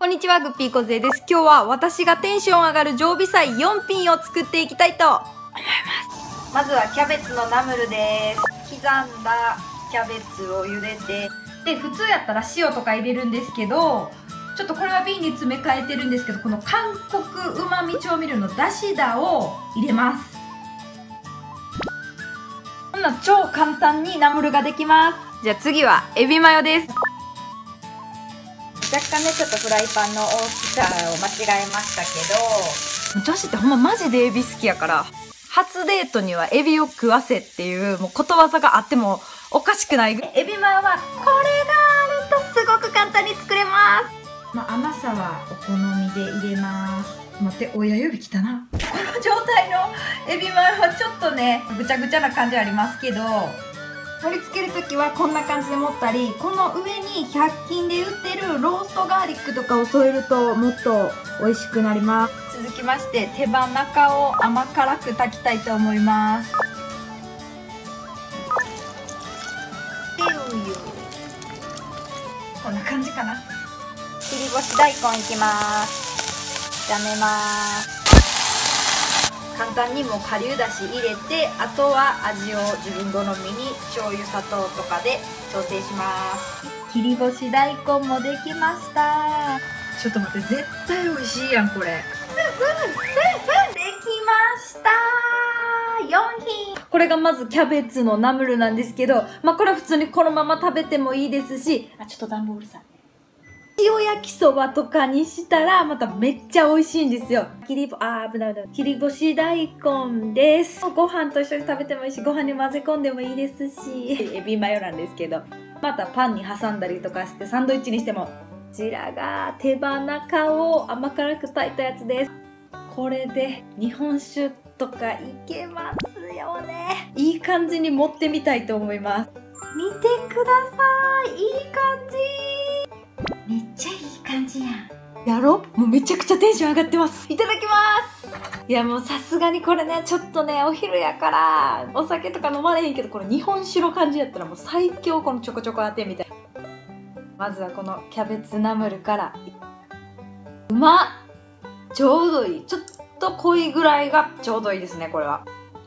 こんにちは、グッピーこずえです。今日は私がテンション上がる常備菜4品を作っていきたいと思います。まずはキャベツのナムルです。刻んだキャベツを茹でて、で、普通やったら塩とか入れるんですけど、ちょっとこれは瓶に詰め替えてるんですけど、この韓国うまみ調味料のだしだを入れます。こんな超簡単にナムルができます。じゃあ次はエビマヨです。若干ね、ちょっとフライパンの大きさを間違えましたけど、女子ってほんまマジでエビ好きやから、初デートにはエビを食わせっていう、もうことわざがあってもおかしくない。エビマヨはこれがあるとすごく簡単に作れます。まあ、甘さはお好みで入れます。待って、親指きたな。この状態のエビマヨはちょっとね、ぐちゃぐちゃな感じありますけど、盛り付けるときはこんな感じで持ったり、この上に100均で売ってるローストガーリックとかを添えるともっと美味しくなります。続きまして、手羽中を甘辛く炊きたいと思います。こんな感じかな。切り干し大根いきます。炒めます。簡単にもう顆粒だし入れて、あとは味を自分好みに醤油、砂糖とかで調整します。切り干し大根もできました。ちょっと待って、絶対美味しいやんこれ。できました。4品。これがまずキャベツのナムルなんですけど、まあこれは普通にこのまま食べてもいいですし、あ、ちょっと段ボールさん、塩焼きそばとかにしたらまためっちゃ美味しいんですよ。切り干し大根です。ご飯と一緒に食べてもいいし、ご飯に混ぜ込んでもいいですし、エビマヨなんですけど、またパンに挟んだりとかしてサンドイッチにしても。こちらが手羽中を甘辛く炊いたやつです。これで日本酒とかいけますよね。いい感じに盛ってみたいと思います。見てください、いい感じ。めっちゃいい感じやん。やろ？もうめちゃくちゃテンション上がってます。いただきます。いやもうさすがにこれね、ちょっとね、お昼やからお酒とか飲まれへんけど、この日本酒の感じやったらもう最強。このチョコチョコ当てみたい。まずはこのキャベツナムルから。うまっ、ちょうどいい。ちょっと濃いぐらいがちょうどいいですね。これは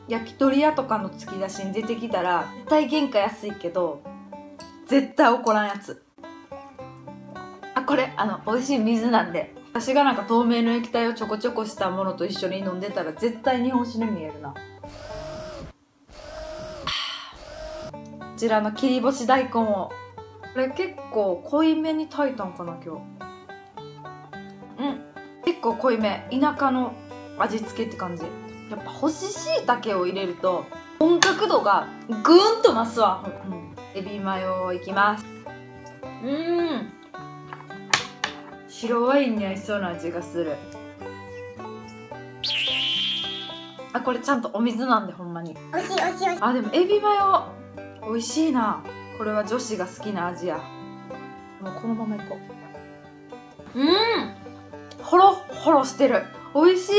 焼き鳥屋とかの突き出しに出てきたら絶対原価安いけど絶対怒らんやつ。これ美味しい水なんで、私がなんか透明の液体をちょこちょこしたものと一緒に飲んでたら絶対日本酒に見えるな。こちらの切り干し大根を、これ結構濃いめに炊いたんかな今日。うん、結構濃いめ、田舎の味付けって感じ。やっぱ干し椎茸を入れると本格度がぐーんと増すわ。エビマヨいきます。白ワインに合いそうな味がする。あ、これちゃんとお水なんで、ほんまにおいしいおいしいおいしい。あ、でもエビマヨおいしいな。これは女子が好きな味や。もうこのままいこう。ほろほろしてる、おいしい。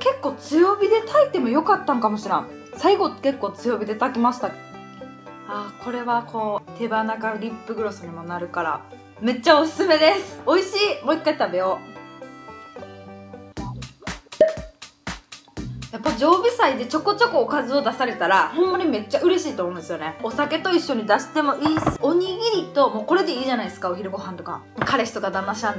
結構強火で炊いてもよかったんかもしらん。最後結構強火で炊きました。あ、これはこう手羽中リップグロスにもなるからめっちゃおすすめです。美味しい。もう一回食べよう。やっぱ常備菜でちょこちょこおかずを出されたらほんまにめっちゃ嬉しいと思うんですよね。お酒と一緒に出してもいいし、おにぎりと、もうこれでいいじゃないですか。お昼ご飯とか彼氏とか旦那さ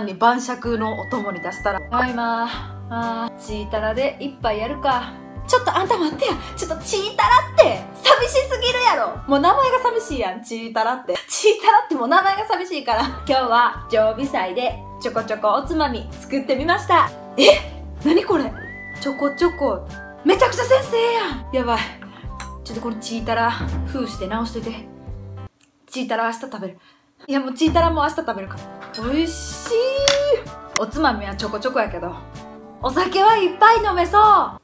んに晩酌のお供に出したら、あ、今チータラで一杯やるか。ちょっとあんた待ってや、ちょっとチータラって寂しすぎるやろ。もう名前が寂しいやん、チータラって。チータラってもう名前が寂しいから。今日は常備菜でちょこちょこおつまみ作ってみました。え、なにこれ？ちょこちょこ。めちゃくちゃ先生やん。やばい。ちょっとこのチータラ封して直しといて。チータラ明日食べる。いやもうチータラも明日食べるから。おいしい。おつまみはちょこちょこやけど、お酒はいっぱい飲めそうってなるわ。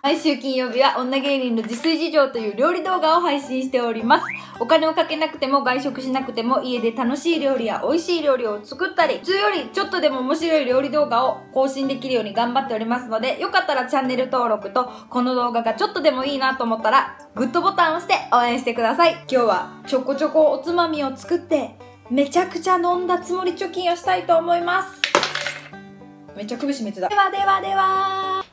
毎週金曜日は女芸人の自炊事情という料理動画を配信しております。お金をかけなくても外食しなくても家で楽しい料理や美味しい料理を作ったり、普通よりちょっとでも面白い料理動画を更新できるように頑張っておりますので、よかったらチャンネル登録とこの動画がちょっとでもいいなと思ったらグッドボタンを押して応援してください。今日はちょこちょこおつまみを作ってめちゃくちゃ飲んだつもり貯金をしたいと思います。めっちゃ首絞めてた。ではではでは。